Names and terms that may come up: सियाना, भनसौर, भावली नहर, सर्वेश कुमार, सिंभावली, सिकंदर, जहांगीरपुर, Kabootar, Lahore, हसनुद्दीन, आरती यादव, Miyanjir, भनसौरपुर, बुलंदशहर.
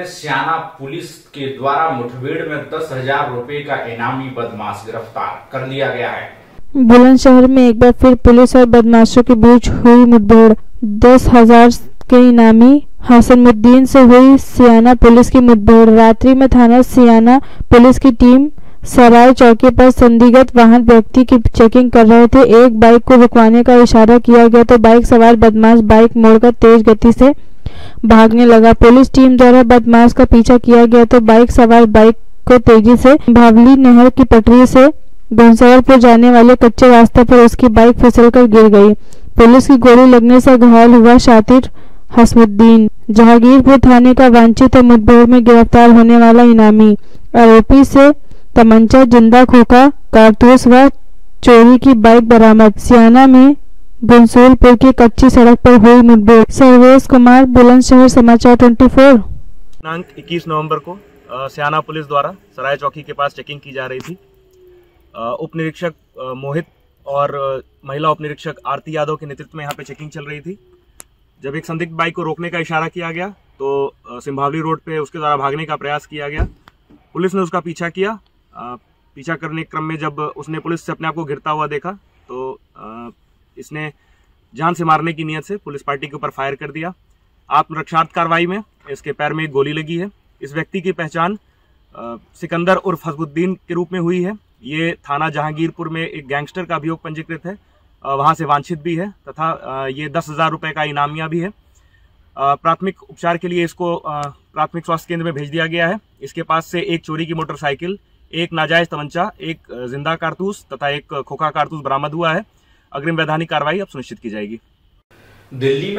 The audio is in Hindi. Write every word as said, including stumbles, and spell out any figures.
में सियाना पुलिस के द्वारा मुठभेड़ में दस हजार रूपए का इनामी बदमाश गिरफ्तार कर लिया गया है। बुलंदशहर में एक बार फिर पुलिस और बदमाशों के बीच हुई मुठभेड़। दस हजार के इनामी हसनुद्दीन से हुई सियाना पुलिस की मुठभेड़। रात्रि में थाना सियाना पुलिस की टीम सराय चौकी पर संदिग्ध वाहन व्यक्ति की चेकिंग कर रहे थे। एक बाइक को रुकवाने का इशारा किया गया तो बाइक सवार बदमाश बाइक मोड़कर तेज गति से भागने लगा। पुलिस टीम द्वारा बदमाश का पीछा किया गया तो बाइक सवार बाइक को तेजी से भावली नहर की पटरी से भनसौर पर जाने वाले कच्चे रास्ते पर उसकी बाइक फिसलकर गिर गई। पुलिस की गोली लगने से घायल हुआ शातिर हसनुद्दीन। जहांगीरपुर थाने का वांछित मुठभेड़ में गिरफ्तार होने वाला इनामी आरोपी से तमंचा, जिंदा खोखा, कारतूस व चोरी की बाइक बरामद। सियाना में भनसौरपुर की कच्ची सड़क पर हुई मुठभेड़। सर्वेश कुमार, बुलंदशहर समाचार चौबीस। दिनांक इक्कीस नवंबर को सियाना पुलिस द्वारा सराय चौकी के पास चेकिंग की जा रही थी। उप निरीक्षक मोहित और महिला उप निरीक्षक आरती यादव के नेतृत्व में यहाँ पे चेकिंग चल रही थी। जब एक संदिग्ध बाइक को रोकने का इशारा किया गया तो सिंभावली रोड पे उसके द्वारा भागने का प्रयास किया गया। पुलिस ने उसका पीछा किया। पीछा करने के क्रम में जब उसने पुलिस से अपने आप को घिरता हुआ देखा तो इसने जान से मारने की नियत से पुलिस पार्टी के ऊपर फायर कर दिया। आत्मरक्षार्थ कार्रवाई में इसके पैर में एक गोली लगी है। इस व्यक्ति की पहचान सिकंदर उर्फ हसनुद्दीन के रूप में हुई है। ये थाना जहांगीरपुर में एक गैंगस्टर का अभियोग पंजीकृत है, वहाँ से वांछित भी है तथा ये दस हजार रुपये का इनामिया भी है। प्राथमिक उपचार के लिए इसको प्राथमिक स्वास्थ्य केंद्र में भेज दिया गया है। इसके पास से एक चोरी की मोटरसाइकिल, एक नाजायज तमंचा, एक जिंदा कारतूस तथा एक खोखा कारतूस बरामद हुआ है। अग्रिम वैधानिक कार्रवाई अब सुनिश्चित की जाएगी। दिल्ली में